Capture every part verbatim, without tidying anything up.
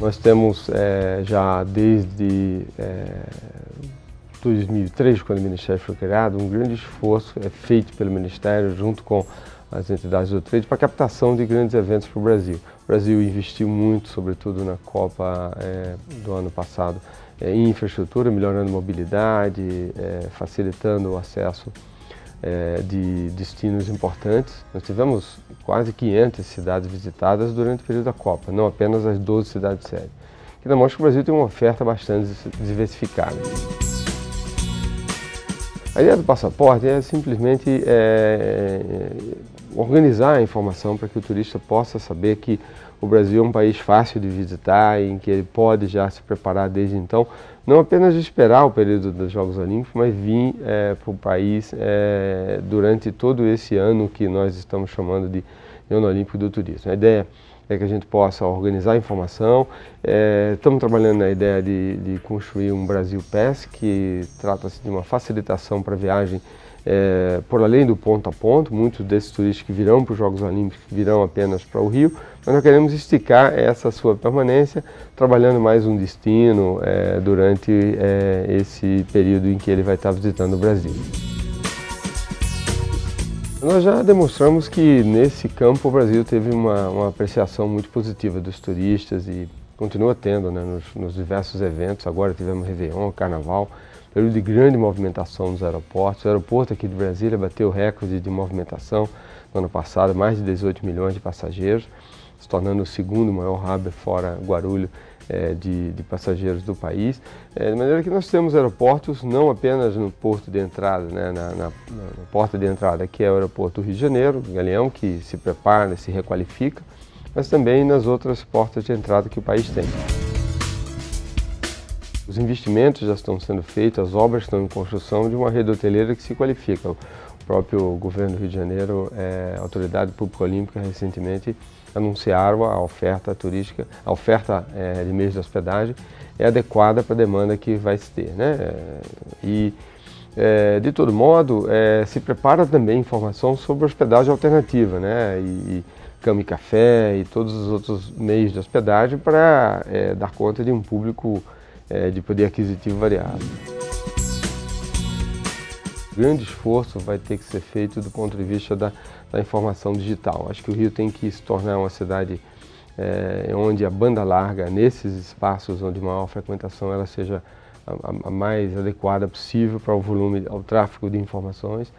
Nós temos é, já desde é, dois mil e três, quando o Ministério foi criado, um grande esforço é feito pelo Ministério junto com as entidades do trade para a captação de grandes eventos para o Brasil. O Brasil investiu muito, sobretudo na Copa é, do ano passado, é, em infraestrutura, melhorando mobilidade, é, facilitando o acesso é, de destinos importantes. Nós tivemos quase quinhentas cidades visitadas durante o período da Copa, não apenas as doze cidades-sede, que demonstra que o Brasil tem uma oferta bastante diversificada. A ideia do passaporte é simplesmente é, organizar a informação para que o turista possa saber que o Brasil é um país fácil de visitar, em que ele pode já se preparar desde então, não apenas esperar o período dos Jogos Olímpicos, mas vir é, para o país é, durante todo esse ano que nós estamos chamando de Ano Olímpico do Turismo. A ideia é que a gente possa organizar a informação. É, estamos trabalhando na ideia de, de construir um Brasil Pass, que trata-se de uma facilitação para a viagem É, por além do ponto a ponto. Muitos desses turistas que virão para os Jogos Olímpicos virão apenas para o Rio, mas nós queremos esticar essa sua permanência, trabalhando mais um destino é, durante é, esse período em que ele vai estar visitando o Brasil. Nós já demonstramos que nesse campo o Brasil teve uma, uma apreciação muito positiva dos turistas e continua tendo, né, nos, nos diversos eventos. Agora tivemos Réveillon, Carnaval, período de grande movimentação nos aeroportos. O aeroporto aqui de Brasília bateu o recorde de movimentação no ano passado, mais de dezoito milhões de passageiros, se tornando o segundo maior hub fora Guarulhos é, de, de passageiros do país. É, de maneira que nós temos aeroportos não apenas no porto de entrada, né, na, na, na porta de entrada, que é o aeroporto do Rio de Janeiro, Galeão, que se prepara, se requalifica, mas também nas outras portas de entrada que o país tem. Os investimentos já estão sendo feitos, as obras estão em construção de uma rede hoteleira que se qualifica. O próprio governo do Rio de Janeiro, é, a Autoridade Pública Olímpica, recentemente anunciaram a oferta turística, a oferta é, de meios de hospedagem é adequada para a demanda que vai se ter, né? E, é, de todo modo, é, se prepara também informação sobre hospedagem alternativa, né? E, cama e café e todos os outros meios de hospedagem para é, dar conta de um público é, de poder aquisitivo variado. O grande esforço vai ter que ser feito do ponto de vista da, da informação digital. Acho que o Rio tem que se tornar uma cidade é, onde a banda larga, nesses espaços onde maior frequentação, ela seja a, a mais adequada possível para o volume, ao tráfego de informações.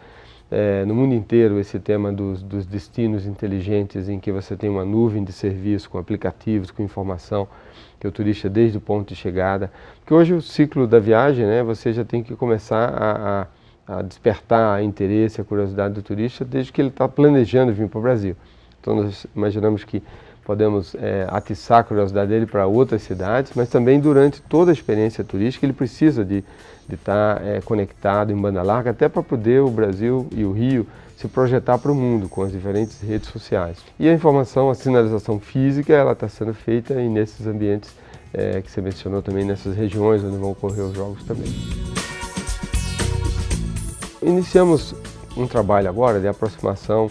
É, no mundo inteiro, esse tema dos, dos destinos inteligentes, em que você tem uma nuvem de serviço, com aplicativos, com informação, que o turista desde o ponto de chegada. Porque hoje o ciclo da viagem, né, você já tem que começar a, a, a despertar a interesse, a curiosidade do turista, desde que ele está planejando vir para o Brasil. Então nós imaginamos que podemos é, atiçar a curiosidade dele para outras cidades, mas também durante toda a experiência turística ele precisa de estar é, conectado em banda larga, até para poder o Brasil e o Rio se projetar para o mundo com as diferentes redes sociais. E a informação, a sinalização física, ela está sendo feita e nesses ambientes é, que você mencionou também, nessas regiões onde vão ocorrer os jogos também. Iniciamos um trabalho agora de aproximação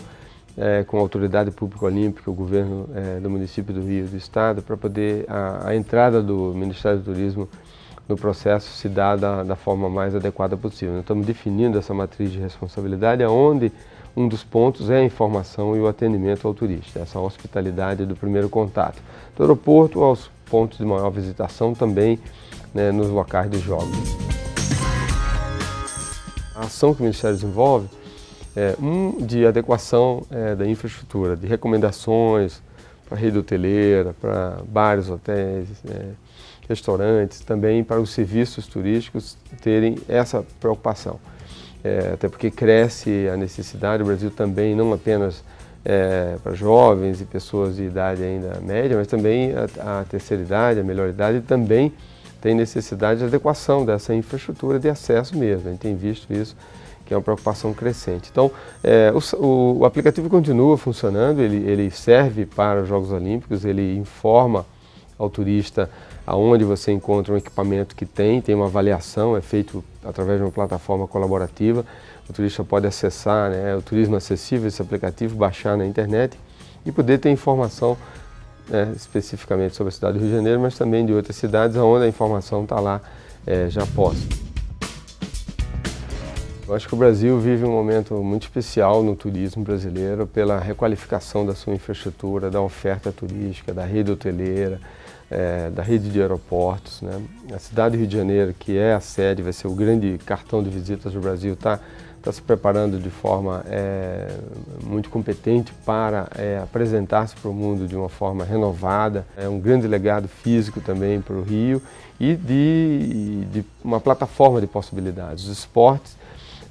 É, com a Autoridade Pública Olímpica, o governo é, do município do Rio e do Estado, para poder a, a entrada do Ministério do Turismo no processo se dar da, da forma mais adequada possível. Nós estamos definindo essa matriz de responsabilidade, onde um dos pontos é a informação e o atendimento ao turista, essa hospitalidade do primeiro contato, do aeroporto aos pontos de maior visitação também, né, nos locais dos jogos. A ação que o Ministério desenvolve É, um de adequação é, da infraestrutura, de recomendações para a rede hoteleira, para bares, hotéis, é, restaurantes, também para os serviços turísticos terem essa preocupação. É, até porque cresce a necessidade, o Brasil também, não apenas é, para jovens e pessoas de idade ainda média, mas também a, a terceira idade, a melhor idade, também tem necessidade de adequação dessa infraestrutura de acesso mesmo. A gente tem visto isso, que é uma preocupação crescente. Então, é, o, o aplicativo continua funcionando, ele, ele serve para os Jogos Olímpicos, ele informa ao turista aonde você encontra um equipamento que tem, tem uma avaliação, é feito através de uma plataforma colaborativa. o turista pode acessar, né, o Turismo Acessível, esse aplicativo, baixar na internet e poder ter informação, né, especificamente sobre a cidade do Rio de Janeiro, mas também de outras cidades, onde a informação está lá é, já posta. Eu acho que o Brasil vive um momento muito especial no turismo brasileiro pela requalificação da sua infraestrutura, da oferta turística, da rede hoteleira, é, da rede de aeroportos, né? A cidade do Rio de Janeiro, que é a sede, vai ser o grande cartão de visitas do Brasil, está tá se preparando de forma é, muito competente para é, apresentar-se para o mundo de uma forma renovada. É um grande legado físico também para o Rio e de, de uma plataforma de possibilidades. Os esportes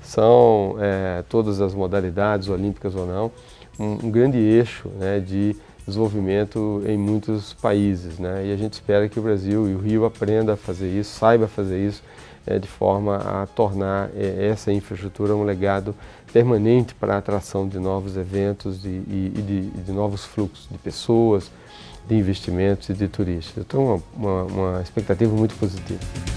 são é, todas as modalidades, olímpicas ou não, um, um grande eixo, né, de desenvolvimento em muitos países, né? E a gente espera que o Brasil e o Rio aprenda a fazer isso, saiba fazer isso, é, de forma a tornar é, essa infraestrutura um legado permanente para a atração de novos eventos e, e, e, de, e de novos fluxos de pessoas, de investimentos e de turistas. Então, uma, uma, uma expectativa muito positiva.